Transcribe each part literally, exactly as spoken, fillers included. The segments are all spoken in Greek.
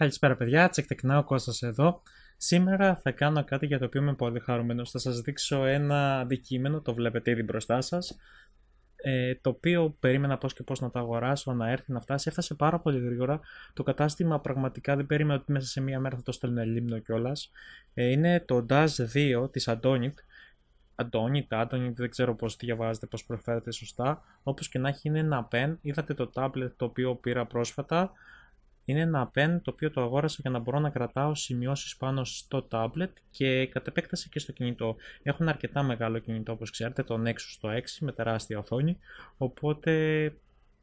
Καλησπέρα παιδιά, τσεκτεκνά ο Κώστας εδώ. Σήμερα θα κάνω κάτι για το οποίο είμαι πολύ χαρούμενος. Θα σας δείξω ένα αντικείμενο, το βλέπετε ήδη μπροστά σας, ε, το οποίο περίμενα πώς και πώς να το αγοράσω, να έρθει, να φτάσει. Έφτασε πάρα πολύ γρήγορα. Το κατάστημα πραγματικά δεν περίμενα ότι μέσα σε μία μέρα θα το στέλνω λίμνο κιόλας. Ε, είναι το Dash δύο της Adonit. Adonit, Adonit, δεν ξέρω πώς διαβάζετε, πώς προφέρετε σωστά. Όπως και να έχει, είναι ένα pen. Είδατε το tablet το οποίο πήρα πρόσφατα. Είναι ένα pen το οποίο το αγόρασα για να μπορώ να κρατάω σημειώσεις πάνω στο tablet και κατ' επέκταση και στο κινητό. Έχω ένα αρκετά μεγάλο κινητό, όπως ξέρετε, το Nexus έξι με τεράστια οθόνη, οπότε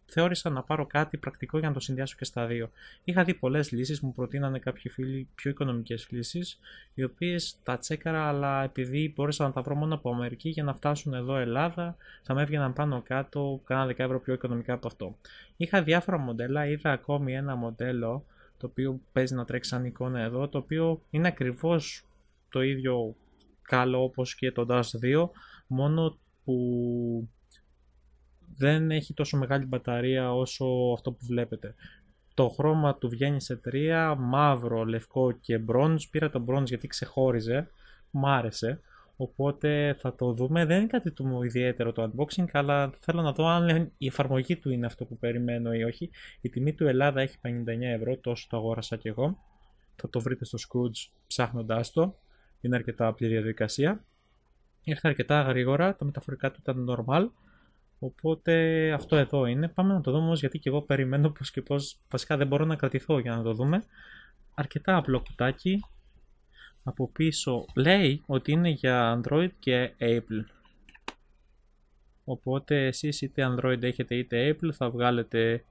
θεώρησα να πάρω κάτι πρακτικό για να το συνδυάσω και στα δύο. Είχα δει πολλές λύσεις, μου προτείνανε κάποιοι φίλοι πιο οικονομικές λύσεις, οι οποίες τα τσέκαρα, αλλά επειδή μπόρεσα να τα βρω μόνο από Αμερική για να φτάσουν εδώ Ελλάδα, θα με έβγαιναν πάνω κάτω κάνα δέκα ευρώ πιο οικονομικά από αυτό. Είχα διάφορα μοντέλα, είδα ακόμη ένα μοντέλο το οποίο παίζει να τρέξει σαν εικόνα εδώ, το οποίο είναι ακριβώς το ίδιο καλό όπως και το Dash δύο, μόνο που δεν έχει τόσο μεγάλη μπαταρία όσο αυτό που βλέπετε. Το χρώμα του βγαίνει σε τρία, μαύρο, λευκό και bronze. Πήρα το bronze γιατί ξεχώριζε, μου άρεσε. Οπότε θα το δούμε. Δεν είναι κάτι του ιδιαίτερο το unboxing, αλλά θέλω να δω αν η εφαρμογή του είναι αυτό που περιμένω ή όχι. Η τιμή του Ελλάδα έχει πενήντα εννέα ευρώ, τόσο το αγόρασα και εγώ. Θα το βρείτε στο Scrooge ψάχνοντάς το. Είναι αρκετά απλή διαδικασία. Ήρθε αρκετά γρήγορα, τα μεταφορικά του ήταν normal. Οπότε αυτό εδώ είναι. Πάμε να το δούμε όμως, γιατί και εγώ περιμένω πως και πως. Βασικά δεν μπορώ να κρατηθώ για να το δούμε. Αρκετά απλό κουτάκι. Από πίσω λέει ότι είναι για Android και Apple. Οπότε εσείς είτε Android έχετε είτε Apple θα βγάλετε.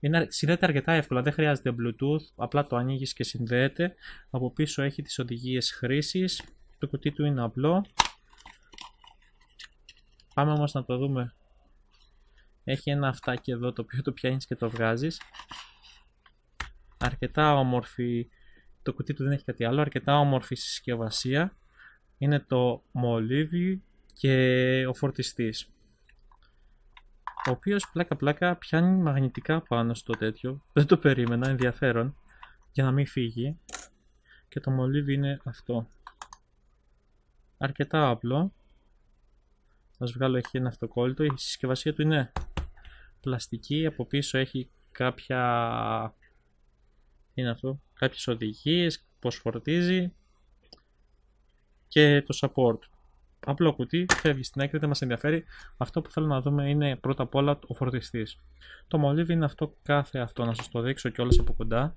Είναι, συνδέεται αρκετά εύκολα, δεν χρειάζεται Bluetooth. Απλά το ανοίγεις και συνδέεται. Από πίσω έχει τις οδηγίες χρήσης. Το κουτί του είναι απλό. Πάμε όμως να το δούμε. Έχει ένα αυτάκι εδώ το οποίο το πιάνεις και το βγάζεις. Αρκετά όμορφη, το κουτί του δεν έχει κάτι άλλο, αρκετά όμορφη συσκευασία. Είναι το μολύβι και ο φορτιστής, ο οποίος πλάκα πλάκα πιάνει μαγνητικά πάνω στο τέτοιο. Δεν το περίμενα, ενδιαφέρον, για να μην φύγει. Και το μολύβι είναι αυτό. Αρκετά απλό. Θα σας βγάλω, έχει ένα αυτοκόλλητο, η συσκευασία του είναι πλαστική, από πίσω έχει κάποια, είναι αυτό, κάποιες οδηγίες, πως φορτίζει και το support. Απλό κουτί, φεύγει στην άκρη, δεν μας ενδιαφέρει. Αυτό που θέλω να δούμε είναι πρώτα απ' όλα ο φορτιστής. Το μολύβι είναι αυτό κάθε αυτό, να σας το δείξω κιόλας από κοντά.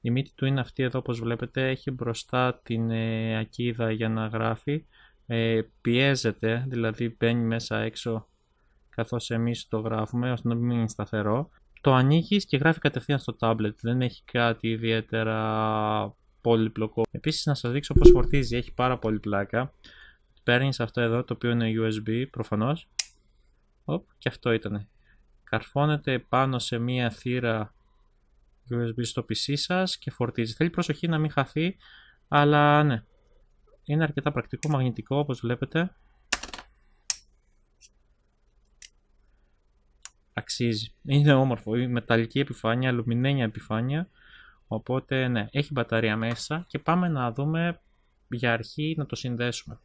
Η μύτη του είναι αυτή εδώ, όπως βλέπετε, έχει μπροστά την ε, ακίδα για να γράφει. Ε, πιέζεται, δηλαδή μπαίνει μέσα έξω καθώς εμείς το γράφουμε, ώστε να μην είναι σταθερό. Το ανοίγεις και γράφει κατευθείαν στο tablet, δεν έχει κάτι ιδιαίτερα πολύπλοκο. Επίσης να σας δείξω πως φορτίζει, έχει πάρα πολύ πλάκα. Παίρνεις αυτό εδώ το οποίο είναι γιου ες μπι προφανώς. Οπ, και αυτό ήτανε. Καρφώνεται πάνω σε μία θύρα γιου ες μπι στο πι σι σας και φορτίζει. Θέλει προσοχή να μην χαθεί, αλλά ναι. Είναι αρκετά πρακτικό, μαγνητικό όπως βλέπετε. Αξίζει. Είναι όμορφο. Η μεταλλική επιφάνεια, αλουμινένια επιφάνεια. Οπότε ναι, έχει μπαταρία μέσα και πάμε να δούμε για αρχή να το συνδέσουμε.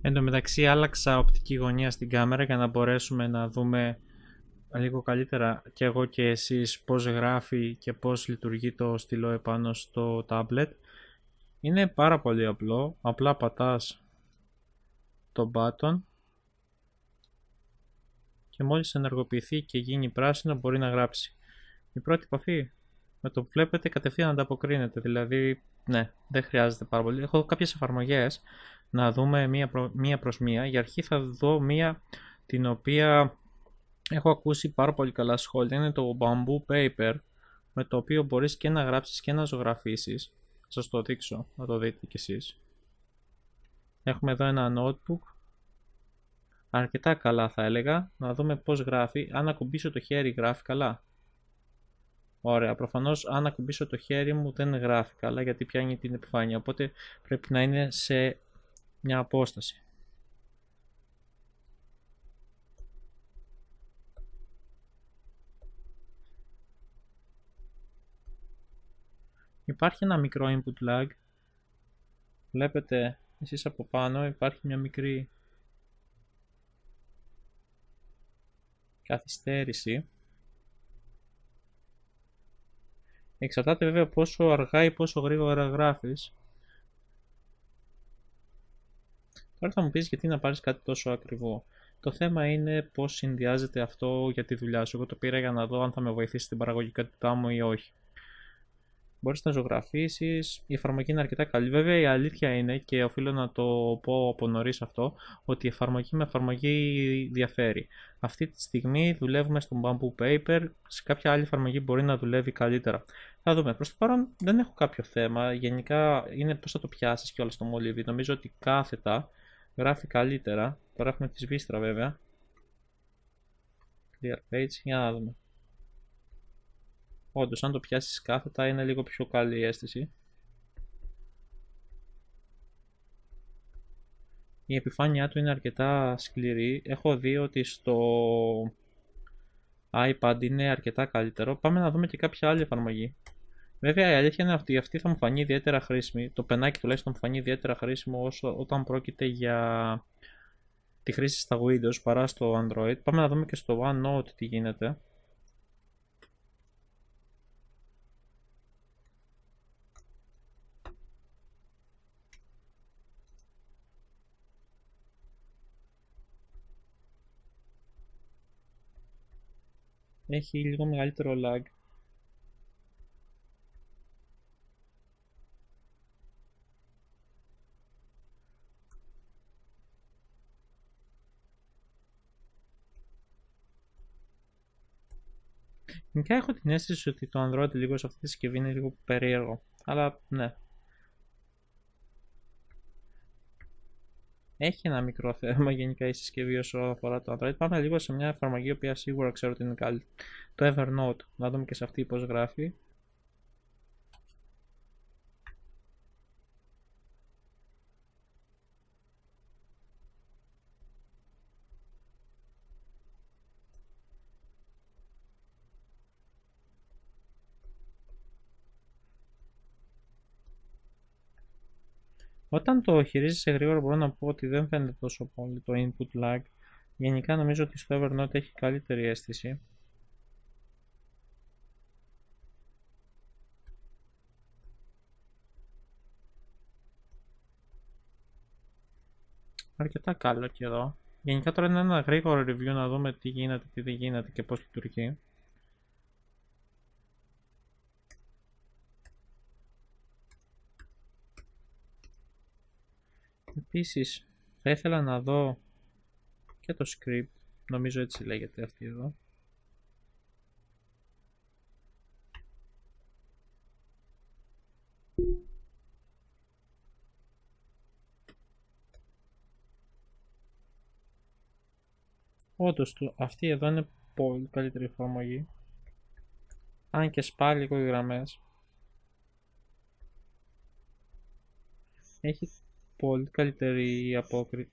Εν τω μεταξύ άλλαξα οπτική γωνία στην κάμερα για να μπορέσουμε να δούμε λίγο καλύτερα και εγώ και εσείς πώς γράφει και πώς λειτουργεί το στυλό επάνω στο tablet. Είναι πάρα πολύ απλό, απλά πατάς το button και μόλις ενεργοποιηθεί και γίνει πράσινο μπορεί να γράψει. Η πρώτη επαφή με το που βλέπετε κατευθείαν ανταποκρίνεται, δηλαδή ναι, δεν χρειάζεται πάρα πολύ. Έχω κάποιες εφαρμογές να δούμε μία, προ... μία προς μία. Για αρχή θα δω μία την οποία έχω ακούσει πάρα πολύ καλά σχόλια, είναι το Bamboo Paper, με το οποίο μπορείς και να γράψεις και να ζωγραφίσεις. Θα σας το δείξω, να το δείτε κι εσείς. Έχουμε εδώ ένα notebook, αρκετά καλά θα έλεγα, να δούμε πώς γράφει. Αν ακουμπήσω το χέρι γράφει καλά. Ωραία, προφανώς αν ακουμπήσω το χέρι μου δεν γράφει καλά γιατί πιάνει την επιφάνεια, οπότε πρέπει να είναι σε μια απόσταση. υπάρχει ένα μικρό input lag. Βλέπετε εσείς από πάνω, υπάρχει μια μικρή καθυστέρηση. Εξαρτάται βέβαια πόσο αργά ή πόσο γρήγορα γράφεις. Τώρα θα μου πεις γιατί να πάρεις κάτι τόσο ακριβό. Το θέμα είναι πώς συνδυάζεται αυτό για τη δουλειά σου. Εγώ το πήρα για να δω αν θα με βοηθήσει στην παραγωγικότητά μου ή όχι. Μπορείς να ζωγραφίσεις, η εφαρμογή είναι αρκετά καλή. Βέβαια η αλήθεια είναι, και οφείλω να το πω από νωρίς αυτό, ότι η εφαρμογή με εφαρμογή διαφέρει. Αυτή τη στιγμή δουλεύουμε στον Bamboo Paper, σε κάποια άλλη εφαρμογή μπορεί να δουλεύει καλύτερα. Θα δούμε. Προς το παρόν δεν έχω κάποιο θέμα, γενικά είναι πώς θα το πιάσεις και όλα στο μολύβι. Νομίζω ότι κάθετα γράφει καλύτερα. Τώρα έχουμε τη σβίστρα βέβαια. Clear page, για να δούμε. Όντως, αν το πιάσεις κάθετα είναι λίγο πιο καλή η αίσθηση. Η επιφάνειά του είναι αρκετά σκληρή. Έχω δει ότι στο iPad είναι αρκετά καλύτερο. Πάμε να δούμε και κάποια άλλη εφαρμογή. Βέβαια η αλήθεια είναι αυτή, αυτή θα μου φανεί ιδιαίτερα χρήσιμη. Το πενάκι τουλάχιστον μου φανεί ιδιαίτερα χρήσιμο όσο, όταν πρόκειται για τη χρήση στα Windows παρά στο Android. Πάμε να δούμε και στο OneNote τι γίνεται. Έχει λίγο μεγαλύτερο lag. Γενικά έχω την αίσθηση ότι το Android λίγο σε αυτή τη συσκευή είναι λίγο περίεργο, αλλά ναι. Έχει ένα μικρό θέμα γενικά η συσκευή όσο αφορά το Android. Πάμε λίγο σε μια εφαρμογή η οποία σίγουρα ξέρω ότι είναι καλή. Το Evernote. Να δούμε και σε αυτή πώς γράφει. Όταν το χειρίζεσαι γρήγορα μπορώ να πω ότι δεν φαίνεται τόσο πολύ το input lag. Γενικά νομίζω ότι στο Evernote έχει καλύτερη αίσθηση. Αρκετά καλό και εδώ. Γενικά τώρα είναι ένα γρήγορο review να δούμε τι γίνεται, τι δεν γίνεται και πώς λειτουργεί. Επίσης, θα ήθελα να δω και το script, νομίζω έτσι λέγεται αυτή εδώ. Όντως, αυτή εδώ είναι πολύ καλύτερη εφαρμογή, αν και σπάει λίγο οι γραμμές. Έχει πολύ καλύτερη απόκριση.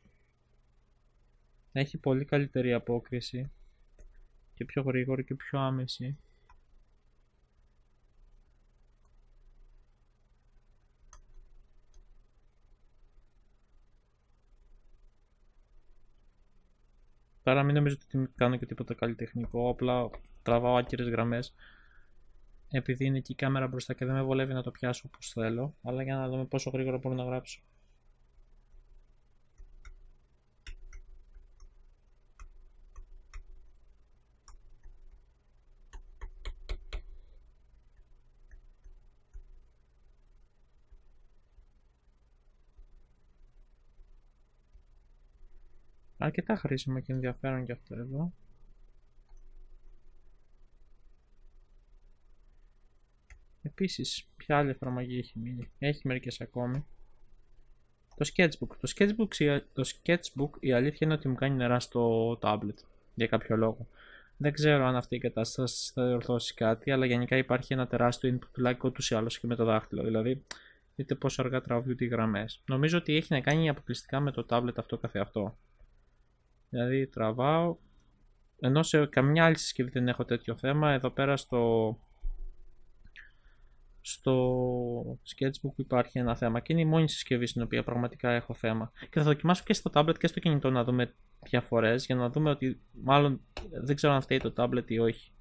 Έχει πολύ καλύτερη απόκριση και πιο γρήγορη και πιο άμεση. Τώρα μην νομίζω ότι κάνω και τίποτα καλλιτεχνικό, απλά τραβάω άκυρες γραμμές επειδή είναι και η κάμερα μπροστά και δεν με βολεύει να το πιάσω όπως θέλω, αλλά για να δούμε πόσο γρήγορα μπορώ να γράψω. Αρκετά χρήσιμο και ενδιαφέρον και αυτό εδώ. Επίσης, ποια άλλη εφαρμογή έχει μείνει? Έχει μερικές ακόμη. Το Sketchbook. Το Sketchbook, το Sketchbook η αλήθεια είναι ότι μου κάνει νερά στο tablet για κάποιο λόγο. Δεν ξέρω αν αυτή η κατάσταση θα διορθώσει κάτι, αλλά γενικά υπάρχει ένα τεράστιο input lag ούτως ή άλλως και με το δάχτυλο. Δηλαδή, δείτε πόσο αργά τραβούνται οι γραμμές. Νομίζω ότι έχει να κάνει αποκλειστικά με το tablet αυτό καθεαυτό. Δηλαδή τραβάω, ενώ σε καμιά άλλη συσκευή δεν έχω τέτοιο θέμα. Εδώ πέρα στο, στο Sketchbook υπάρχει ένα θέμα και είναι η μόνη συσκευή στην οποία πραγματικά έχω θέμα. Και θα δοκιμάσω και στο tablet και στο κινητό να δούμε διαφορές, για να δούμε ότι μάλλον δεν ξέρω αν φταίει το tablet ή όχι.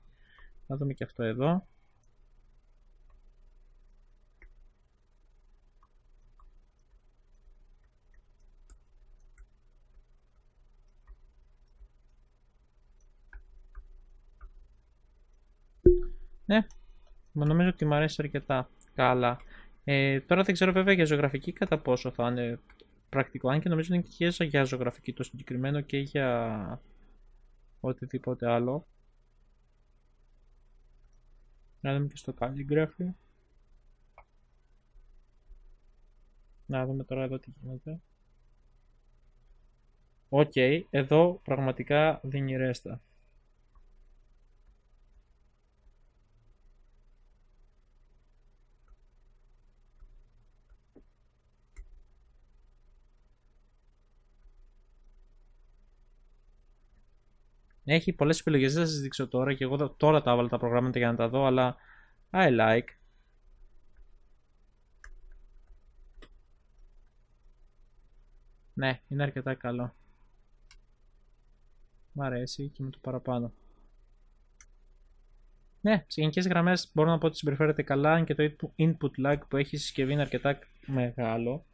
Να δούμε και αυτό εδώ. Ναι, νομίζω ότι μου αρέσει αρκετά καλά. Ε, τώρα δεν ξέρω βέβαια για ζωγραφική κατά πόσο θα είναι πρακτικό, αν και νομίζω είναι και για ζωγραφική το συγκεκριμένο και για οτιδήποτε άλλο. Να δούμε και στο Calligraphy. Να δούμε τώρα εδώ τι γίνεται. Οκ, okay, εδώ πραγματικά δίνει ρέστα. Έχει πολλές επιλογές, δεν θα σας δείξω τώρα και εγώ τώρα τα έβαλα τα προγράμματα για να τα δω, αλλά I like. Ναι, είναι αρκετά καλό. Μ' αρέσει και με το παραπάνω. Ναι, σε γενικές γραμμές μπορώ να πω ότι συμπεριφέρεται καλά, αν και το input lag που έχει η συσκευή είναι αρκετά μεγάλο.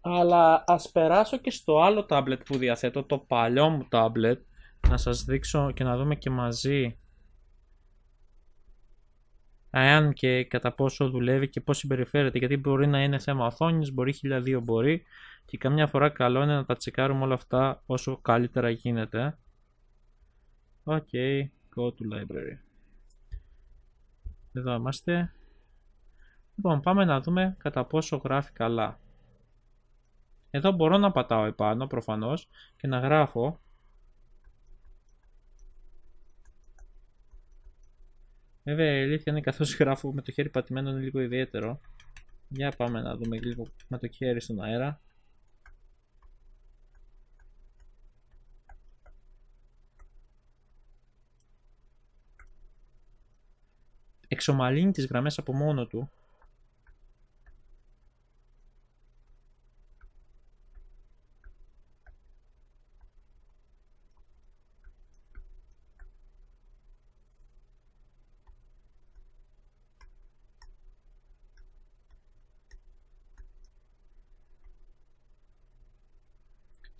Αλλά ας περάσω και στο άλλο tablet που διαθέτω, το παλιό μου tablet. Να σας δείξω και να δούμε και μαζί εάν και κατά πόσο δουλεύει και πώς συμπεριφέρεται, γιατί μπορεί να είναι θέμα οθόνης, μπορεί χίλια δύο μπορεί, και καμιά φορά καλό είναι να τα τσεκάρουμε όλα αυτά όσο καλύτερα γίνεται. Ok, go to library. Εδώ είμαστε. Λοιπόν, πάμε να δούμε κατά πόσο γράφει καλά. Εδώ μπορώ να πατάω επάνω προφανώς και να γράφω. Βέβαια η αλήθεια είναι καθώς γράφω με το χέρι πατημένο είναι λίγο ιδιαίτερο. Για πάμε να δούμε λίγο με το χέρι στον αέρα. Εξομαλύνει τις γραμμές από μόνο του.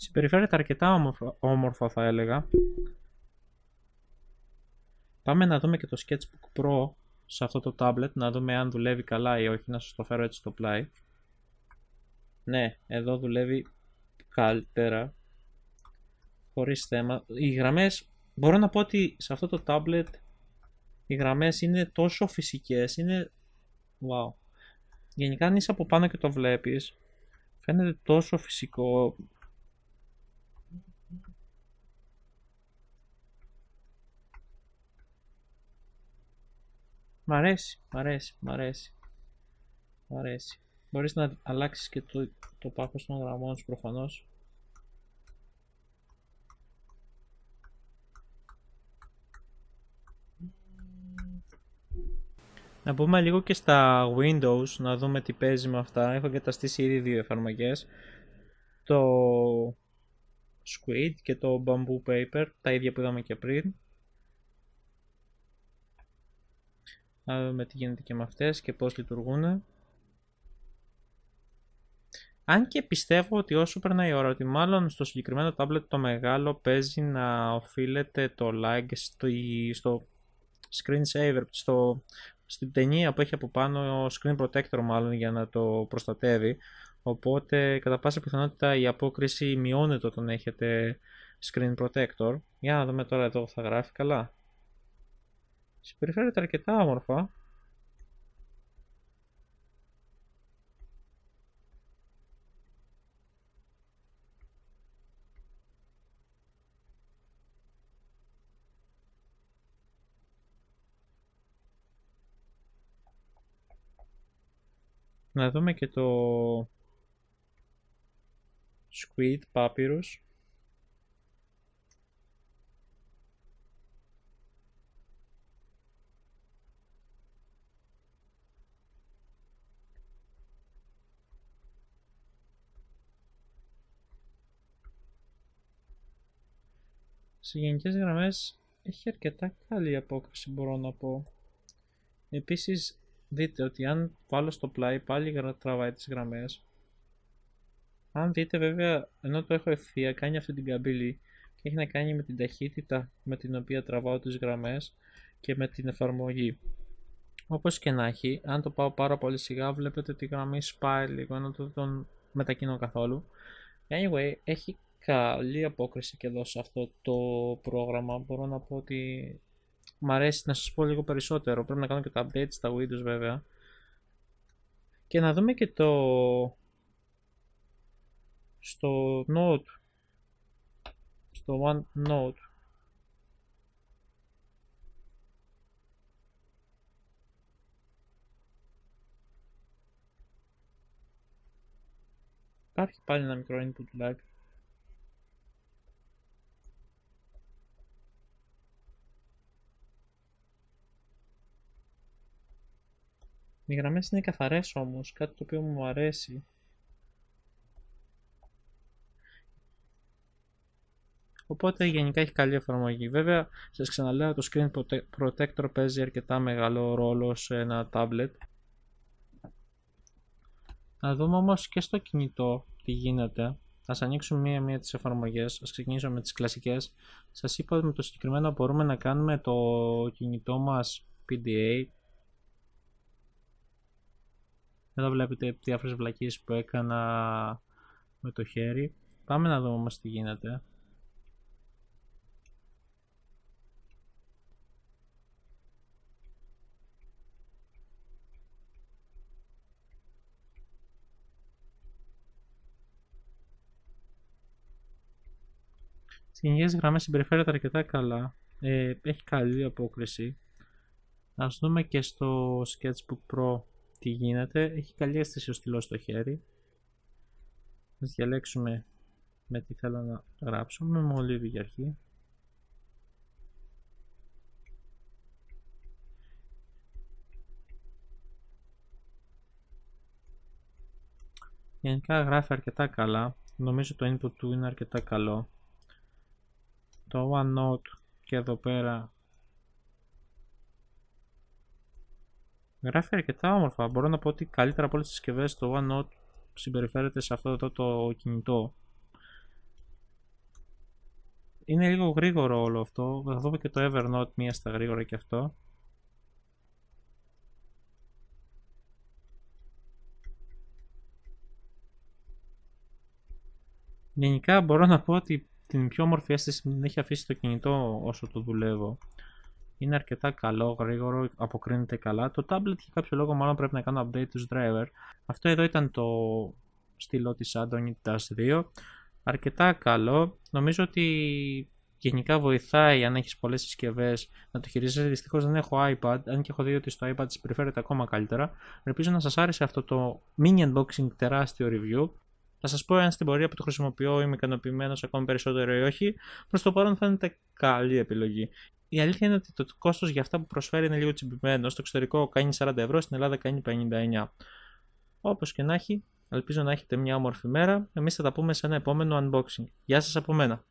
Συμπεριφέρεται αρκετά όμορφα, όμορφα θα έλεγα. Πάμε να δούμε και το Sketchbook Pro σε αυτό το tablet, να δούμε αν δουλεύει καλά ή όχι, να σας το φέρω έτσι στο πλάι. Ναι, εδώ δουλεύει καλύτερα, χωρίς θέμα. Οι γραμμές, μπορώ να πω ότι σε αυτό το tablet οι γραμμές είναι τόσο φυσικές, είναι wow. Γενικά αν είσαι από πάνω και το βλέπεις, φαίνεται τόσο φυσικό. Μ' αρέσει, μ' αρέσει, μ' αρέσει, μ' αρέσει. Μπορείς να αλλάξεις και το, το πάχος των γραμμών σου προφανώς. Να πούμε λίγο και στα Windows, να δούμε τι παίζει με αυτά. Έχω εγκαταστήσει ήδη δύο εφαρμογές. Το Squid και το Bamboo Paper, τα ίδια που είδαμε και πριν. Να δούμε τι γίνεται και με αυτές και πώς λειτουργούν. Αν και πιστεύω ότι όσο περνάει η ώρα, ότι μάλλον στο συγκεκριμένο tablet το μεγάλο παίζει να οφείλεται το lag στο, στο screensaver, στο, στην ταινία που έχει από πάνω screen protector μάλλον για να το προστατεύει. Οπότε κατά πάσα πιθανότητα η απόκριση μειώνεται όταν έχετε screen protector. Για να δούμε τώρα εδώ θα γράφει καλά. Συμπεριφέρεται αρκετά όμορφα. Να δούμε και το Squid Papyrus. σε γενικές γραμμές έχει αρκετά καλή απόκριση, μπορώ να πω. Επίσης δείτε ότι αν βάλω στο πλάι πάλι τραβάει τις γραμμές. Αν δείτε βέβαια, ενώ το έχω ευθεία, κάνει αυτή την καμπύλη και έχει να κάνει με την ταχύτητα με την οποία τραβάω τις γραμμές και με την εφαρμογή. Όπως και να έχει, αν το πάω πάρα πολύ σιγά βλέπετε ότι η γραμμή σπάει λίγο, ενώ το τον μετακινώ καθόλου. Anyway, έχει καλή απόκριση και εδώ σε αυτό το πρόγραμμα. Μπορώ να πω ότι μ' αρέσει, να σας πω λίγο περισσότερο. Πρέπει να κάνω και τα updates στα Windows βέβαια. Και να δούμε και το... στο Note, στο OneNote. Υπάρχει πάλι ένα μικρό input lag. Οι γραμμές είναι καθαρές όμως, κάτι το οποίο μου αρέσει. Οπότε γενικά έχει καλή εφαρμογή. Βέβαια, σας ξαναλέω, το Screen Protector παίζει αρκετά μεγάλο ρόλο σε ένα tablet. Να δούμε όμως και στο κινητό τι γίνεται. Ας ανοίξουμε μία-μία τις εφαρμογές. Ας ξεκινήσω με τις κλασικές. Σας είπα ότι με το συγκεκριμένο μπορούμε να κάνουμε το κινητό μας πι ντι έι. Εδώ βλέπετε διάφορες βλακίες που έκανα με το χέρι. Πάμε να δούμε όμως τι γίνεται. Στις γενικές γραμμές συμπεριφέρεται αρκετά καλά, ε, έχει καλή απόκριση. Ας δούμε και στο Sketchbook Pro τι γίνεται. Έχει καλή αίσθηση ο στυλός στο χέρι. Ας διαλέξουμε με τι θέλω να γράψουμε, με μολύβι για αρχή. Γενικά γράφει αρκετά καλά, νομίζω το input του είναι αρκετά καλό. Το OneNote και εδώ πέρα γράφει αρκετά όμορφα. Μπορώ να πω ότι καλύτερα από όλες τις συσκευές το OneNote συμπεριφέρεται σε αυτό εδώ το κινητό. Είναι λίγο γρήγορο όλο αυτό. Θα δούμε και το Evernote μία στα γρήγορα και αυτό. Γενικά μπορώ να πω ότι την πιο όμορφη αίσθηση την έχει αφήσει το κινητό όσο το δουλεύω. Είναι αρκετά καλό, γρήγορο, αποκρίνεται καλά. Το tablet για κάποιο λόγο μάλλον πρέπει να κάνω update του driver. Αυτό εδώ ήταν το στυλό της Adonit Dash δύο. Αρκετά καλό. Νομίζω ότι γενικά βοηθάει αν έχεις πολλές συσκευές να το χειρίζεσαι. Δυστυχώς δεν έχω iPad, αν και έχω δει ότι στο iPad συμπεριφέρεται ακόμα καλύτερα. Ελπίζω να σας άρεσε αυτό το mini unboxing, τεράστιο review. Θα σας πω αν στην πορεία που το χρησιμοποιώ είμαι ικανοποιημένος ακόμη περισσότερο ή όχι. Προς το παρόν φαίνεται καλή επιλογή. Η αλήθεια είναι ότι το κόστος για αυτά που προσφέρει είναι λίγο τσιμπημένο. Στο εξωτερικό κάνει σαράντα ευρώ, στην Ελλάδα κάνει πενήντα εννιά. Όπως και να έχει, ελπίζω να έχετε μια όμορφη μέρα. Εμείς θα τα πούμε σε ένα επόμενο unboxing. Γεια σας από μένα.